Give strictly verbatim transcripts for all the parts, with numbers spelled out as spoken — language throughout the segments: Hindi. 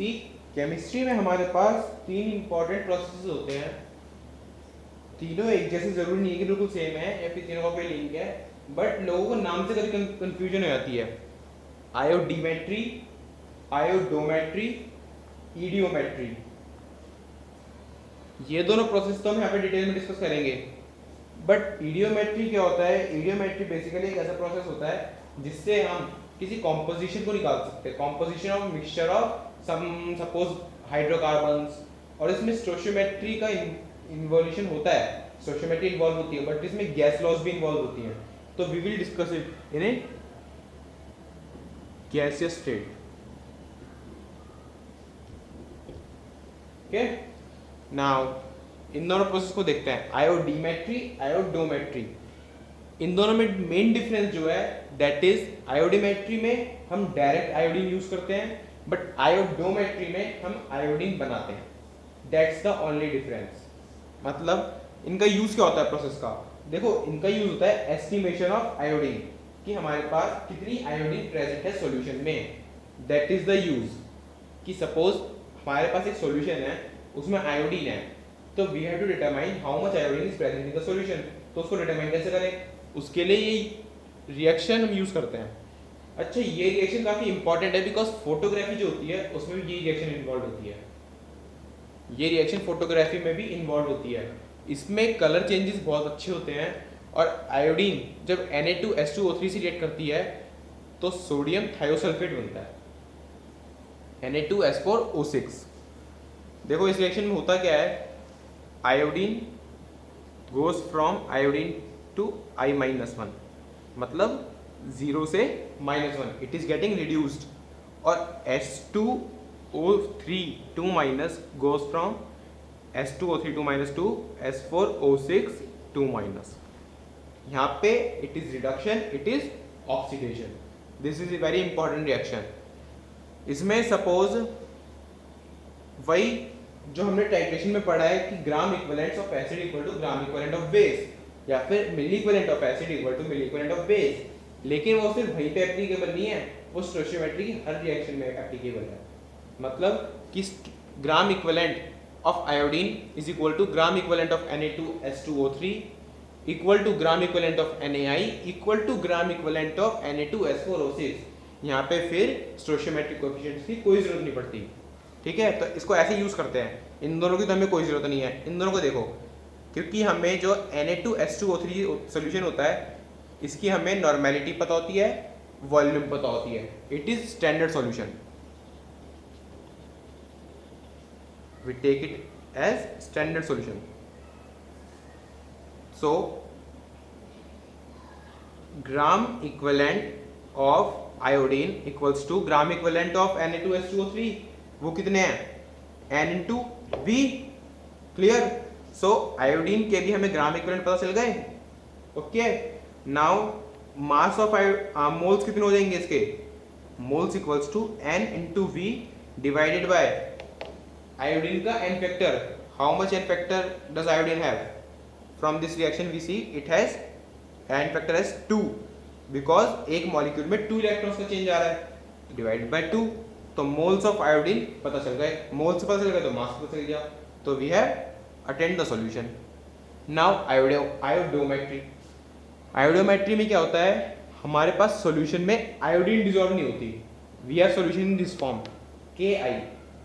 सी केमिस्ट्री में हमारे पास तीन इंपॉर्टेंट प्रोसेसेस होते हैं, तीनों एक जैसे जरूरी नहीं है कि बिल्कुल सेम है या फिर तीनों का लिंक है, बट लोगों को नाम से कभी कंफ्यूजन हो जाती है। आयोडीमेट्री, आयोडोमेट्री, ईडियोमेट्री, ये दोनों प्रोसेस तो हम यहाँ पे डिटेल में डिस्कस करेंगे। बट ईडियोमेट्री क्या होता है? ईडियोमेट्री बेसिकली एक ऐसा प्रोसेस होता है जिससे हम किसी कॉम्पोजिशन को निकाल सकते हैं, composition of mixture of some suppose hydrocarbons. और इसमें स्टोइचियोमेट्री का इन्वॉल्यूशन होता है, स्टोइचियोमेट्री इन्वॉल्व होती है, बट इसमें गैस लॉस भी इन्वॉल्व होती है। तो we will discuss it in a gaseous state. Okay, now इन दोनों प्रोसेस को देखते हैं, आयोडीमेट्री, आयोडोमेट्री। इन दोनों में मेन डिफरेंस जो है दैट इज आयोडीमेट्री में हम डायरेक्ट आयोडीन यूज करते हैं, बट आयोडोमेट्री में हम आयोडीन बनाते हैं। That's the only difference. मतलब इनका यूज क्या होता है प्रोसेस का? देखो, इनका यूज होता है एस्टिमेशन ऑफ आयोडीन, कि हमारे पास कितनी आयोडीन प्रेजेंट है सॉल्यूशन में। दैट इज द यूज, कि सपोज हमारे पास एक सॉल्यूशन है, उसमें आयोडीन है, तो we have to determine how much iodine is present in the solution. तो उसको डिटरमाइन कैसे करें? उसके लिए ये रिएक्शन हम यूज करते हैं। अच्छा, ये रिएक्शन काफी इंपॉर्टेंट है बिकॉज फोटोग्राफी जो होती है उसमें भी ये रिएक्शन इन्वॉल्व होती है, ये रिएक्शन फोटोग्राफी में भी इन्वॉल्व होती है। इसमें कलर चेंजेस बहुत अच्छे होते हैं। और आयोडीन जब N A two S two O three से रिएक्ट करती है तो सोडियम थायोसल्फेट बनता है, N A two S four O six. देखो इस रिएक्शन में होता क्या है, iodine goes from iodine to I minus one, मतलब जीरो से minus one, it is getting reduced. और S two O three two minus goes from S two O three two minus to S four O six two minus. यहाँ पे it is reduction, it is oxidation. This is a very important reaction. इसमें सपोज वही जो हमने टाइट्रेशन में पढ़ा है कि gram equivalent of acid equal to gram equivalent of base या फिर milli equivalent of acid equal to milli equivalent of base, लेकिन वो सिर्फ वहीं पे एप्लीकेबल नहीं है, वो स्टोइचियोमेट्री की हर रिएक्शन में एप्लीकेबल है। मतलब कि gram equivalent of iodine is equal to gram equivalent of N A two S two O three equal to gram equivalent of N A I equal to gram equivalent of N A two S four O six. यहाँ पे फिर स्टोइचियोमेट्रिक कोएफिशिएंट्स की कोई ज़रूरत नहीं पड़ती, ठीक है? तो इसको ऐसे यूज़ करते हैं। इन दोनों की तो हमें कोई ज़रूरत नहीं है। इन दोनों को देखो, क्योंकि हमें जो N A two S two O three solution होता है इसकी हमें नॉर्मेलिटी पता होती है, वॉल्यूम पता होती है, it is standard solution, we take it as standard solution. So gram equivalent of iodine equals to gram equivalent of N A two S two O three, वो कितने हैं? N into V, clear? So iodine के भी हमें gram equivalent पता चल गए। Okay, now mass of iodine moles कितने हो जाएंगे इसके? Moles equals to N into V divided by iodine का N factor। How much N factor does iodine have? From this reaction we see it has n factor as two, because एक मॉलिक्यूल में टू इलेक्ट्रॉन्स का चेंज आ रहा है, डिवाइडेड बाय टू। तो मोल्स ऑफ आयोडीन पता चल गए, मोल्स पता चल गए तो मास पता चल गया, तो we have attend the solution. Now iodo iodometry. Iodometry में क्या होता है, हमारे पास सॉल्यूशन में आयोडीन डिसॉल्व नहीं होती, we have solution in this form, K I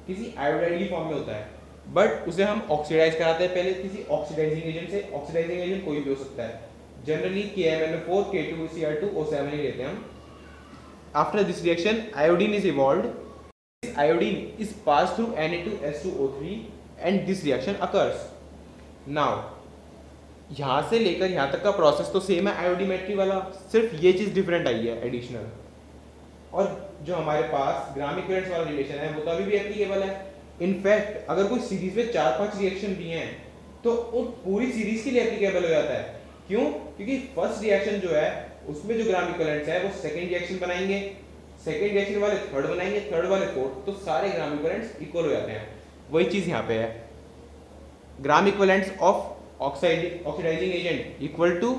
किसी आयोडाइडली फॉर्म में होता है, बट उसे हम ऑक्सीडाइज कराते हैं पहले किसी ऑक्सीडाइजिंग एजेंट से। ऑक्सीडाइजिंग एजेंट कोई भी हो सकता है, generally K M N O four, K two C R two O seven ही लेते हैं हम। After this reaction iodine is evolved, iodine is pass through N A two S two O three and this reaction occurs. Now यहाँ से लेकर यहाँ तक का प्रोसेस तो सेम है आयोडीमेट्री वाला, सिर्फ ये चीज़ डिफरेंट आई है एडिशनल। और जो हमारे पास ग्राम इक्विवेलेंट वाला रिलेशन है वो तो अभी भी एप्लीकेबल है। इनफैक्ट अगर कोई सीरीज में चार पांच रिएक्शन भी हैं तो वो पूरी सीरीज के लिए एप्लीकेबल हो जाता है। क्यों? क्योंकि फर्स्ट रिएक्शन जो है उसमें जो ग्राम इक्विवेलेंट्स है वो सेकंड रिएक्शन बनाएंगे, सेकंड रिएक्शन वाले थर्ड बनाएंगे, थर्ड वाले फोर्थ, तो सारे ग्राम इक्विवेलेंट्स इक्वल हो जाते हैं। वही चीज़ यहाँ पे है, gram equivalents of oxide oxidising agent equal to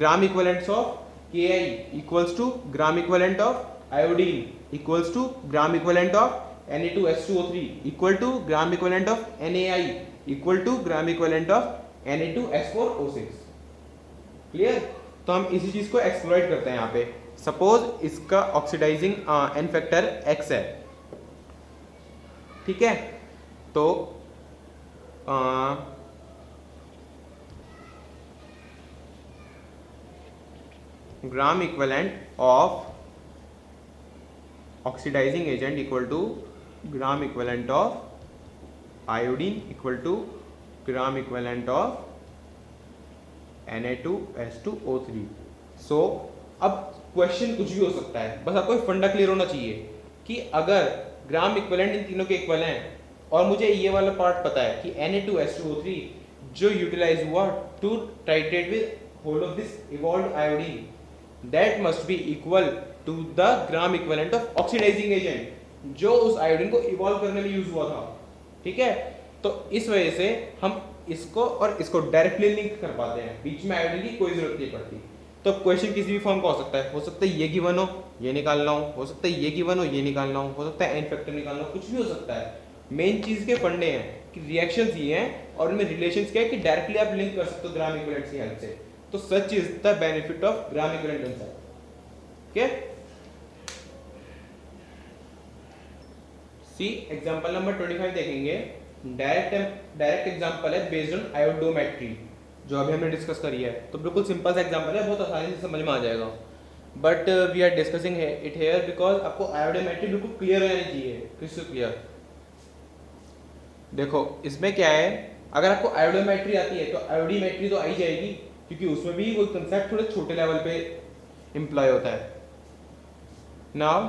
gram equivalents of K I equals to gram equivalent of iodine equals to gram equivalent of Na2S2O3 equal to gram equivalent of NaI equal to gram equivalent of Na2S4O6. Clear? तो हम इसी चीज को एक्सप्लॉइट करते हैं यहाँ पे. सपोज इसका ऑक्सीडाइजिंग एन फैक्टर एक्स है, ठीक है, तो आ, gram equivalent of oxidising agent equal to gram equivalent of iodine equal to gram equivalent of Na2S2O3. So अब क्वेश्चन कुछ भी हो सकता है, बस आपको फंडा क्लियर होना चाहिए कि अगर ग्राम इक्विवेलेंट इन तीनों के इक्वल हैं और मुझे ये वाला पार्ट पता है कि Na2S2O3 जो यूटिलाइज हुआ to titrate with whole of this evolved iodine, that must be equal to the gram equivalent of oxidising agent जो उस आयोडीन को इवॉल्व करने में यूज हुआ था, ठीक है. तो इस वजह से हम इसको और इसको डायरेक्टली लिंक कर पाते हैं, बीच में आयोडीन की कोई जरूरत नहीं पड़ती. तो क्वेश्चन किसी भी फॉर्म का हो सकता है, हो सकता है ये गिवन हो ये निकालना हो, हो सकता है ये गिवन हो ये निकालना हो, हो सकता है एन फैक्टर निकालना हो, कुछ भी हो सकता है. मेन चीज के फंडे हैं कि रिएक्शंस ये हैं और उनमें रिलेशंस क्या है कि डायरेक्टली आप लिंक कर सकते हो ग्राम इक्विवेलेंट की हेल्प से. तो such is the benefit of gram equivalent concept. Okay, see example number पच्चीस देखेंगे. डायरेक्ट डायरेक्ट एग्जांपल है बेस्ड ऑन आयोडोमेट्री जो अभी हमने डिस्कस करी है, तो बिल्कुल सिंपल सा एग्जांपल है, बहुत आसानी से समझ में आ जाएगा. But we are discussing it here because आपको आयोडोमेट्री बिल्कुल क्लियर हो जानी चाहिए, क्रिस्टल क्लियर. देखो इसमें क्या है, अगर आपको आयोडोमेट्री आती है तो आयोडीमेट्री तो आई जाएगी क्योंकि उसमें भी वो कंसेप्ट थोड़े छोटे लेवल पे इम्प्लॉय होता है. नाउ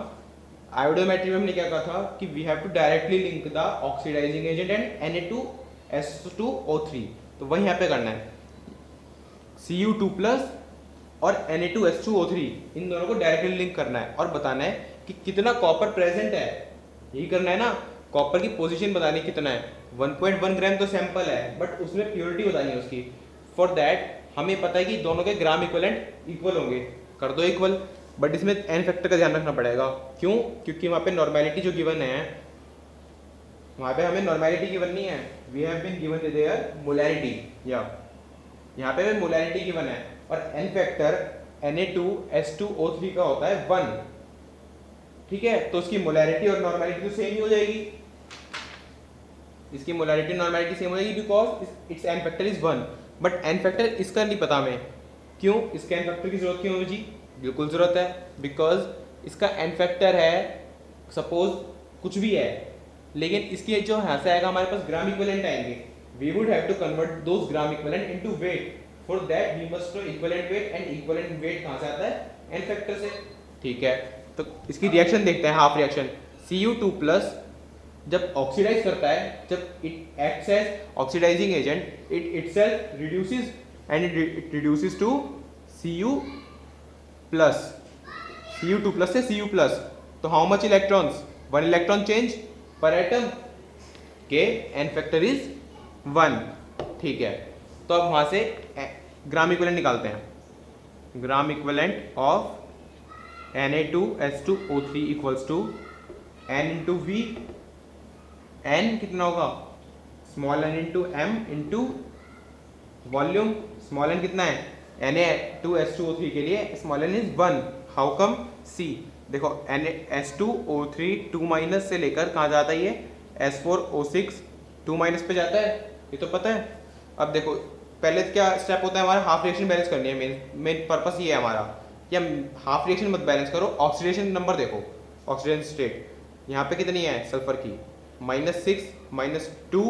आयोडोमेट्री में हमने क्या कहा था कि we have to directly link the oxidising agent and Na2S2O3, तो वही यहाँ पे करना है. C U टू प्लस और Na2S2O3 इन दोनों को डायरेक्टली लिंक करना है और बताना है कि कितना कॉपर प्रेजेंट है, यही करना है ना. कॉपर की पोजीशन बतानी कितना है, वन पॉइंट वन ग्राम तो सैंपल है, बट उसमें प्योरिटी बतानी है उसकी. फॉर दैट हमें पता है कि दोनों के ग्राम इक्वलेंट इक्वल होंगे, कर दो इक्वल, बट इसमें एन फैक्टर का ध्यान रखना पड़ेगा. क्यों? क्योंकि वहाँ पे नॉर्मेलिटी जो गिवन है वहाँ पे हमें नॉर्मेलिटी गिवन नहीं है, we have been given their molarity. या यहाँ पे मोलैरिटी गिवन है और एन फैक्टर Na2S2O3 का होता है वन, ठीक है, तो उसकी मोलैरिटी और नॉर्मेलिटी तो सेम ही हो जाएगी. इसकी मोलैरिटी नॉर्मेलिटी सेम हो जाएगी because it's N factor is one, but N factor इसका नहीं पता हमें. क्यों इसके एन फैक्टर की जरूरत क्यों होगी? बिल्कुल ज़रूरत है बिकॉज इसका एन फैक्टर है सपोज कुछ भी है, लेकिन इसके जो यहाँ से आएगा हमारे पास ग्राम इक्विवेलेंट आएंगे. We would have to convert those gram equivalent into weight, for that we must know equivalent weight, and equivalent weight कहाँ से आता है? एन फैक्टर से, ठीक है. तो इसकी रिएक्शन देखते हैं, half reaction. C U two plus जब ऑक्सीडाइज करता है, जब it acts as oxidising agent, it itself reduces and it reduces to Cu plus C U two plus से Cu प्लस. तो how much electrons? One electron change पर एटम के एन फैक्टर इज वन, ठीक है. तो अब वहाँ से ग्राम इक्विवेलेंट निकालते हैं. Gram equivalent of Na2S2O3 equals to N into V. N कितना होगा? Small N into M into volume. Small N कितना है? Na2S2O3 के लिए small N is one. How come? See देखो Na2S2O3 टू माइनस से लेकर कहाँ जाता है ये S4O6 टू माइनस पे जाता है, ये तो पता है. अब देखो पहले क्या स्टेप होता है हमारा? हाफ रिएक्शन बैलेंस करनी है, मेन मेन पर्पस ये है हमारा. या हाफ रिएक्शन मत बैलेंस करो, ऑक्सीडेशन नंबर देखो, ऑक्सीडेशन स्टेट यहाँ पे कितनी है सल्फर की? माइनस सिक्स माइनस टू,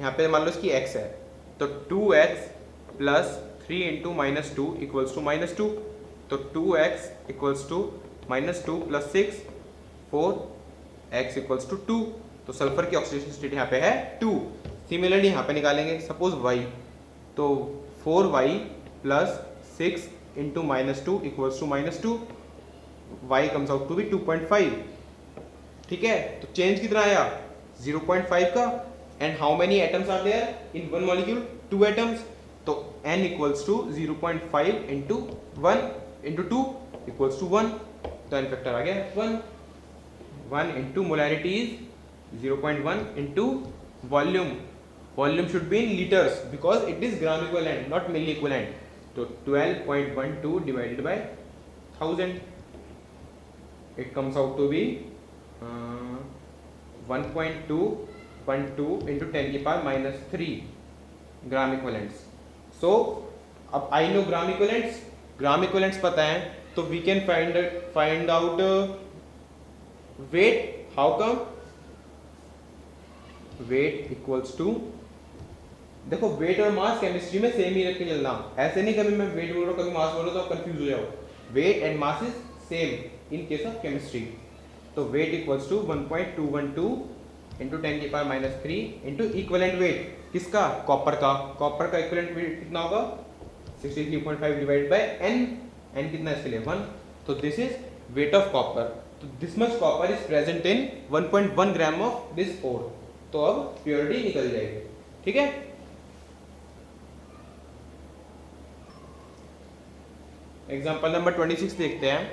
यहाँ पे मान लो इसकी x है, तो two X plus three into minus two equals to minus two, तो two X equals to minus two plus six four X equals to two. तो सल्फर की ऑक्सीडेशन स्टेट यहाँ पे है टू. सिमिलरली यहाँ पे निकालेंगे सपोज y, तो four Y plus six into minus two equals to minus two, Y comes out to be two point five, ठीक है. तो चेंज कितना आया? जीरो पॉइंट फाइव का. And how many atoms are there in one molecule? Two atoms. तो n equals to zero point five into one into two equals to one, तो n फैक्टर आ गया one. one into molarity is zero point one into volume. Volume should be in liters because it is gram equivalent, not milli equivalent. So twelve point one two divided by one thousand, it comes out to be uh, one point two one two into ten to the power minus three gram equivalents. So अब I know gram equivalents, gram equivalents पता है, तो we can find find out uh, weight. How come? Weight equals to, देखो weight और mass chemistry में same ही रख के चलना, ऐसे नहीं कभी मैं weight बोल रहा हूँ कभी mass बोल रहा हूँ तो आप confuse हो जाओ. Weight and mass is same in case of chemistry. तो weight equals to one point two one two into ten to the power minus three into equivalent weight किसका? Copper का. Copper का equivalent weight कितना होगा? sixty-three point five divided by n. n कितना इसके लिए? one. तो this is weight of copper. तो this much copper is present in one point one gram of this ore. तो अब प्योरिटी निकल जाएगी. ठीक है, एग्जाम्पल नंबर छब्बीस देखते हैं.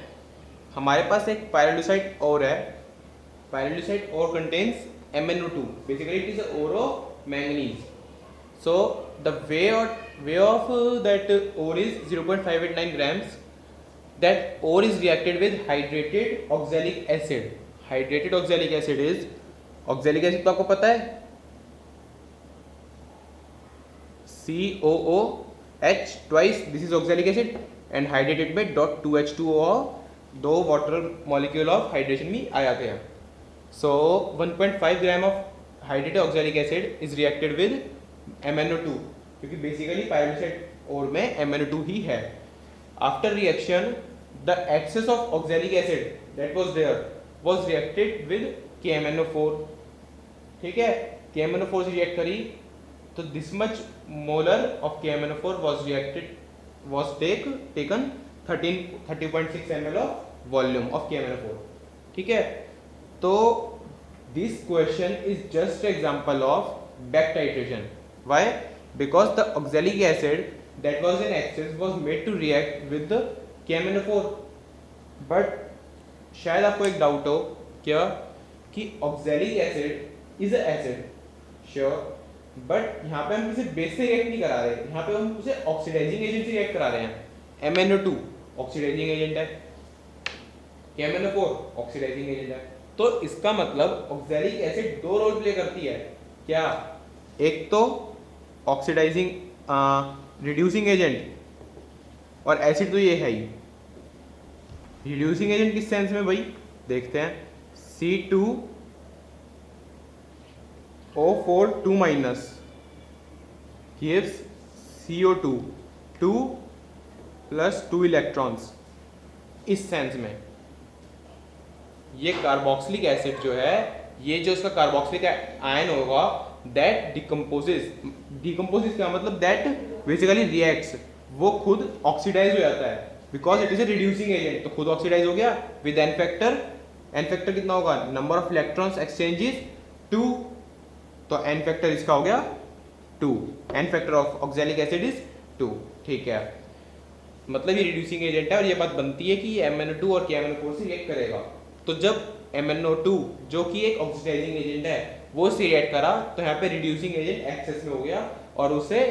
हमारे पास एक पायरोल्यूसाइट ओर है. Pyrolusite ore contains M N O two. Basically it is a ore of manganese. So the weigh weigh of that ore is zero point five eight nine grams. That ore is reacted with hydrated oxalic acid. Hydrated oxalic acid is, oxalic acid तो आपको पता है C O O H twice, this is oxalic acid, and hydrated by dot two H two O और दो water molecule of hydration में आया गया. So one point five gram of hydrated oxalic acid is reacted with M n O two क्योंकि basically pyruvate ore में M n O two ही है. After reaction the excess of oxalic acid that was there was reacted with K M n O four. ठीक है, K M n O four से रिएक्ट करी तो this much molar of K M n O four was reacted was take taken thirteen thirty point six m l of volume of K M n O four. ठीक है, तो this question is just example of back titration. Why? Because the oxalic acid that was in excess was made to react with the K M n O four. But शायद आपको एक डाउट हो क्या कि oxalic acid is a acid, sure, but यहाँ पे हम उसे बेस से रिएक्ट नहीं करा रहे, यहाँ पे हम उसे ऑक्सीडाइजिंग एजेंट से रिएक्ट करा रहे हैं. M n O two oxidising agent है, K M n O four oxidising agent है. तो इसका मतलब ऑक्सैलिक एसिड दो रोल प्ले करती है. क्या? एक तो ऑक्सीडाइजिंग रिड्यूसिंग एजेंट, और एसिड तो ये है ही. रिड्यूसिंग एजेंट किस सेंस में भाई? देखते हैं C two O four two minus gives C O two, two plus two electrons. इस सेंस में ये कार्बोक्सिलिक एसिड जो है, ये जो इसका कार्बोक्सिलिक आयन होगा that decomposes. Decomposes क्या मतलब? That basically reacts, वो खुद ऑक्सीडाइज हो जाता है because it is a reducing agent. तो खुद ऑक्सीडाइज हो गया with n factor. n factor कितना होगा? Number of electrons exchanges two. तो n फैक्टर इसका हो गया two. n factor of oxalic acid is two. ठीक है, मतलब ये रिड्यूसिंग एजेंट है और ये बात बनती है कि ये M n O two और K M n O four से रिएक्ट करेगा. तो जब M n O two जो कि एक ऑक्सीडाइजिंग एजेंट है वो से रिएक्ट करा तो यहाँ पे रिड्यूसिंग एजेंट एक्सेस में हो गया और उसे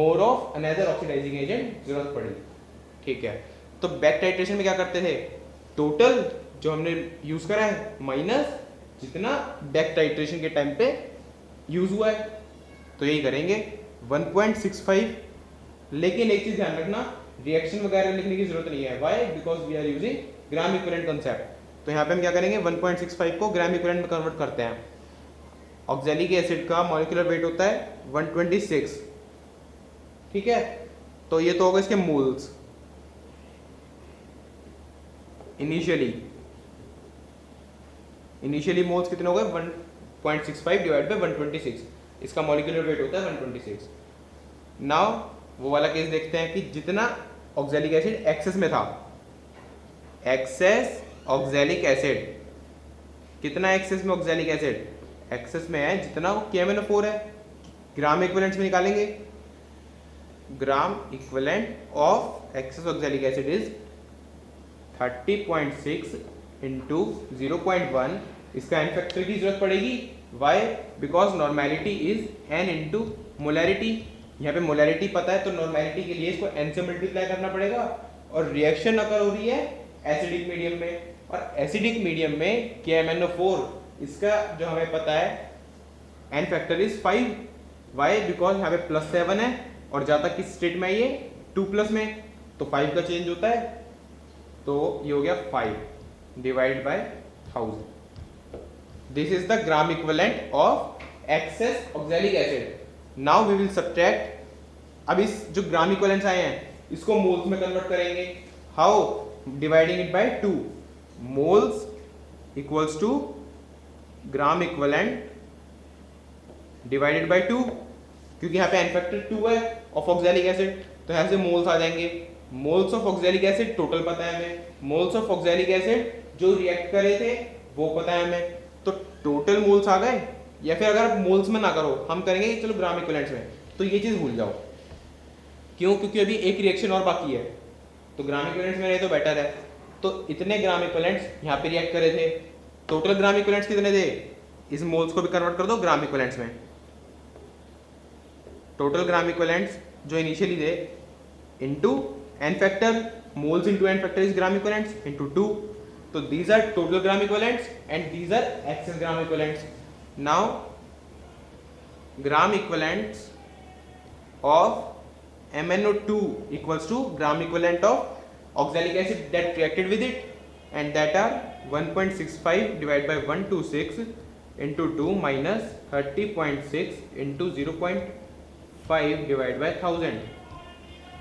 more of another oxidising agent जरूरत पड़ी. ठीक है, तो बैक टाइट्रेशन में क्या करते थे? टोटल जो हमने यूज करा है माइनस जितना बैक टाइट्रेशन के टाइम पे यूज हुआ है, तो यही करेंगे one point six five. लेकिन एक चीज ध्यान रखना, रिएक्शन वगैरह लिखने की जरूरत नहीं है. Why? Because we are using gram equivalent concept. तो यहाँ पे हम क्या करेंगे, one point six five को ग्राम इक्विवेलेंट में कन्वर्ट करते हैं. ऑक्सैलिक एसिड का मॉलिक्यूलर वेट होता है one twenty-six. ठीक है, तो ये तो होगा इसके मोल्स इनिशियली. इनिशियली मोल्स कितने हो गए? one point six five divide by one twenty-six. इसका मॉलिक्यूलर वेट होता है one twenty-six. नाउ वो वाला केस देखते हैं कि जितना ऑक्सैलिक एसिड एक्सेस में था, एक्सेस ऑक्सैलिक एसिड कितना एक्सेस में ऑक्सैलिक एसिड एक्सेस में है जितना वो K M n O four है. ग्राम इक्विवेलेंट में निकालेंगे, gram equivalent of excess oxalic acid is thirty point six into zero point one इसका एन फैक्टर की जरूरत पड़ेगी, why because normality is N into molarity. यहाँ पे मोलैरिटी पता है तो नॉर्मेलिटी के लिए इसको एन से मल्टीप्लाई करना पड़ेगा। और रिएक्शन अगर हो रही है एसिडिक मीडियम में, और एसिडिक मीडियम में के एम एन ओ फोर इसका जो हमें पता है N factor is five, why because यहाँ पे प्लस सेवन है और ज़्यादा किस स्टेट में है ये टू प्लस में, तो फाइव का चेंज होता है तो ये हो गया five divide by thousand. This is the gram equivalent of excess oxalic acid. Now we will subtract. अब इस जो ग्राम इक्वलेंट्स आए हैं इसको मोल्स में कन्वर्ट करेंगे। How? Dividing it by two. Moles equals to gram equivalent divided by two, क्योंकि यहाँ पे एन फैक्टर टू है ऑफ ऑक्सैलिक एसिड, तो यहाँ से मोल्स आ जाएंगे। Moles of oxalic acid total पता है हमें, मोल्स ऑफ ऑक्सैलिक एसिड जो रिएक्ट करे थे वो पता है हमें, तो टोटल मोल्स आ गए। या फिर अगर आप मोल्स में ना करो, हम करेंगे चलो ग्राम इक्विवेलेंट्स में, तो ये चीज़ भूल जाओ। क्यों? क्योंकि अभी एक रिएक्शन और बाकी है, तो ग्राम इक्विवेलेंट्स में रहे तो बेटर है। तो इतने ग्राम इक्विवेलेंट्स यहाँ पे रिएक्ट करे थे, टोटल ग्राम इक्विवेलेंट्स कितने थे? इस मोल्स को भी कन्वर्ट कर दो ग्राम इक्विवेलेंट्स में। टोटल ग्राम इक्विवेलेंट्स जो इनिशियली थे into N factor, moles into N factor is gram equivalents into two, तो these are total gram equivalents and these are excess gram equivalents. Now gram equivalents of M N O two equals to gram equivalent of oxalic acid that reacted with it and that are one point six five divide by one two six into two minus thirty point six into zero point five divide by thousand.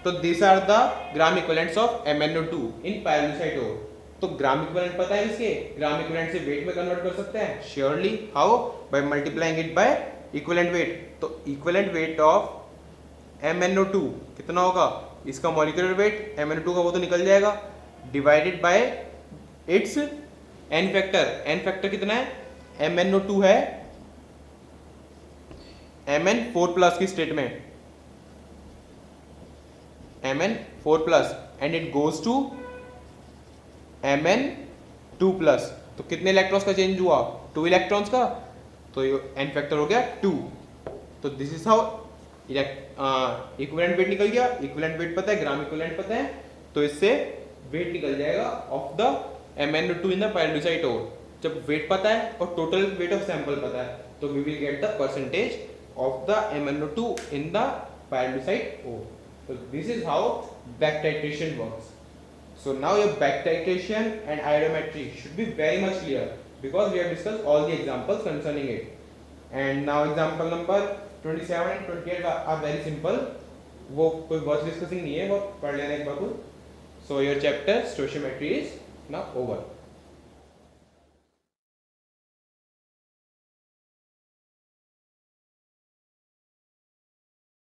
तो this are the gram equivalents of M N O two in pyrolusite ore. तो ग्राम इक्विवेलेंट पता है इसके, ग्राम इक्विवेलेंट से वेट में कन्वर्ट कर सकते हैं surely. How? By multiplying it by equivalent weight. तो equivalent weight of M N O two कितना होगा? इसका molecular weight M N O two का वो तो निकल जाएगा, divided by its N factor. N factor कितना है? एम एन ओ टू है एम एन फोर प्लस की स्टेट में, M N four plus and it goes to M N two plus. तो कितने इलेक्ट्रॉन्स का चेंज हुआ? टू इलेक्ट्रॉन्स का, तो ये एन फैक्टर हो गया टू। तो this is how equivalent weight निकल गया। इक्विवेलेंट वेट पता है, ग्राम इक्विवेलेंट पता है, तो इससे वेट निकल जाएगा of the M N O two in the pyrolusite ore. जब वेट पता है और टोटल वेट ऑफ सैंपल पता है, तो we will get the percentage of the M N O two in the pyrolusite ore. So this is how back titration works. So now your back titration and iodometry should be very much clear because we have discussed all the examples concerning it. And now example number twenty-seven and twenty-eight are very simple. वो कोई बहुत डिस्कसिंग नहीं है, वो पढ़ लेना एक बार। So your chapter stoichiometry is now over.